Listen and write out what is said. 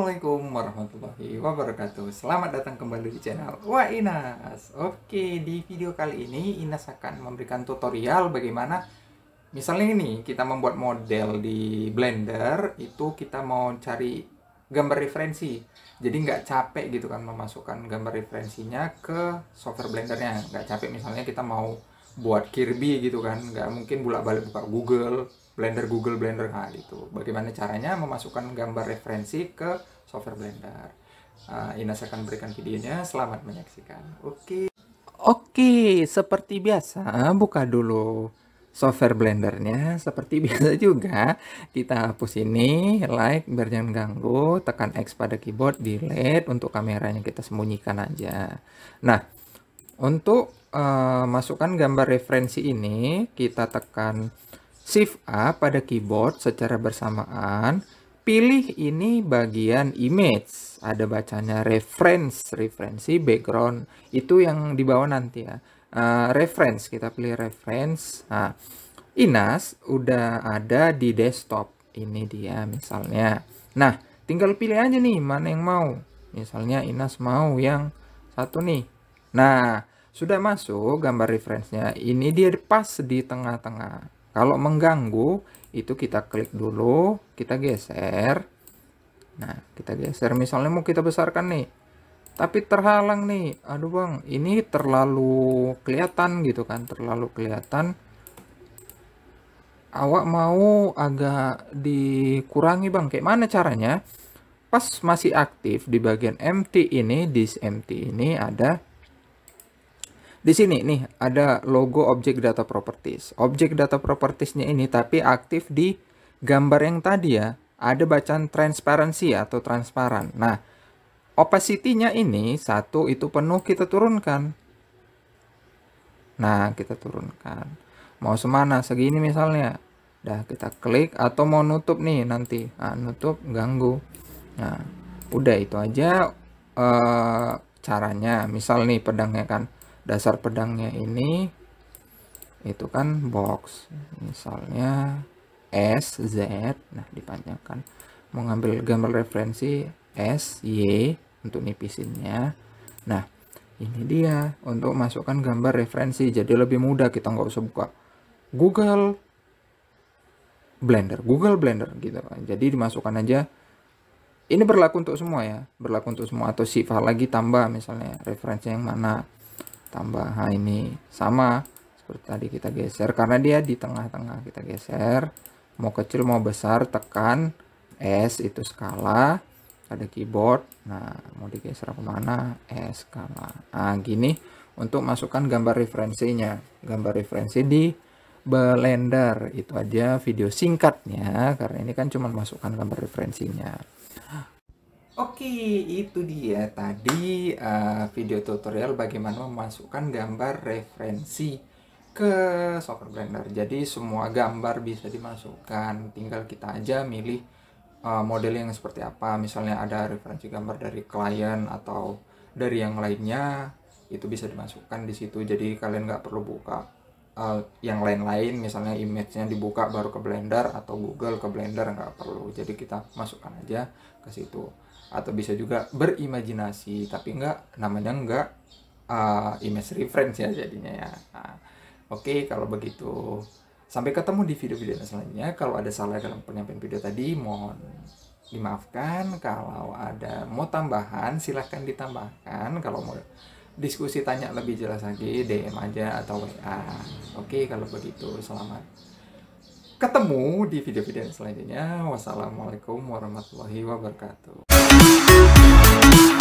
Assalamualaikum warahmatullahi wabarakatuh. Selamat datang kembali di channel Wah Inas. Oke, di video kali ini Inas akan memberikan tutorial bagaimana misalnya ini kita membuat model di Blender, itu kita mau cari gambar referensi. Jadi nggak capek gitu kan memasukkan gambar referensinya ke software Blendernya. Nggak capek, misalnya kita mau buat Kirby gitu kan, nggak mungkin bolak-balik buka Google Blender nah gitu. Bagaimana caranya memasukkan gambar referensi ke software Blender? Inas akan berikan videonya. Selamat menyaksikan. Oke, seperti biasa buka dulu software Blendernya. Seperti biasa juga kita hapus ini, like biar jangan ganggu, tekan X pada keyboard, delete untuk kameranya kita sembunyikan aja. Nah, untuk masukkan gambar referensi ini kita tekan Shift A pada keyboard secara bersamaan, pilih ini bagian image, ada bacanya referensi background, itu yang di bawah nanti ya. Reference, kita pilih reference. Nah, Inas udah ada di desktop, ini dia misalnya. Nah, tinggal pilih aja nih mana yang mau. Misalnya Inas mau yang satu nih. Nah, sudah masuk gambar referensinya, ini dia pas di tengah-tengah. Kalau mengganggu itu kita klik dulu, kita geser. Nah, kita geser, misalnya mau kita besarkan nih, tapi terhalang nih. Aduh bang, ini terlalu kelihatan gitu kan, terlalu kelihatan. Awak mau agak dikurangi bang, kayak mana caranya? Pas masih aktif di bagian empty ini, disk empty ini ada. Di sini nih ada logo object data properties. Object data propertiesnya ini tapi aktif di gambar yang tadi ya. Ada bacaan transparansi atau transparan. Nah, opacity-nya ini 1 itu penuh, kita turunkan. Nah, kita turunkan. Mau semana segini misalnya. Dah, kita klik, atau mau nutup nih nanti. Nah, nutup ganggu. Nah, udah itu aja caranya. Misal nih pedangnya kan. Dasar pedangnya ini itu kan box, misalnya S, Z. Nah, dipanjangkan, mau ngambil gambar referensi S, Y untuk nipisinnya. Nah, ini dia untuk masukkan gambar referensi, jadi lebih mudah, kita nggak usah buka Google Blender gitu kan. Jadi dimasukkan aja, ini berlaku untuk semua ya, berlaku untuk semua. Atau sifat lagi, tambah misalnya referensi yang mana, tambah. Nah, ini sama seperti tadi, kita geser karena dia di tengah-tengah. Kita geser, mau kecil mau besar tekan S, itu skala pada keyboard. Nah, mau digeser kemana, S skala. Nah, gini untuk masukkan gambar referensinya, gambar referensi di Blender. Itu aja video singkatnya karena ini kan cuma masukkan gambar referensinya. Oke, itu dia tadi video tutorial bagaimana memasukkan gambar referensi ke software Blender. Jadi semua gambar bisa dimasukkan, tinggal kita aja milih model yang seperti apa. Misalnya ada referensi gambar dari klien atau dari yang lainnya, itu bisa dimasukkan di situ. Jadi kalian nggak perlu buka yang lain-lain, misalnya image-nya dibuka baru ke Blender atau Google ke Blender, nggak perlu. Jadi kita masukkan aja ke situ. Atau bisa juga berimajinasi, tapi enggak, namanya enggak image reference ya jadinya ya. Nah, oke, kalau begitu sampai ketemu di video-video selanjutnya. Kalau ada salah dalam penyampaian video tadi mohon dimaafkan. Kalau ada mau tambahan silahkan ditambahkan. Kalau mau diskusi tanya lebih jelas lagi DM aja atau WA. Oke, kalau begitu selamat ketemu di video-video selanjutnya. Wassalamualaikum warahmatullahi wabarakatuh.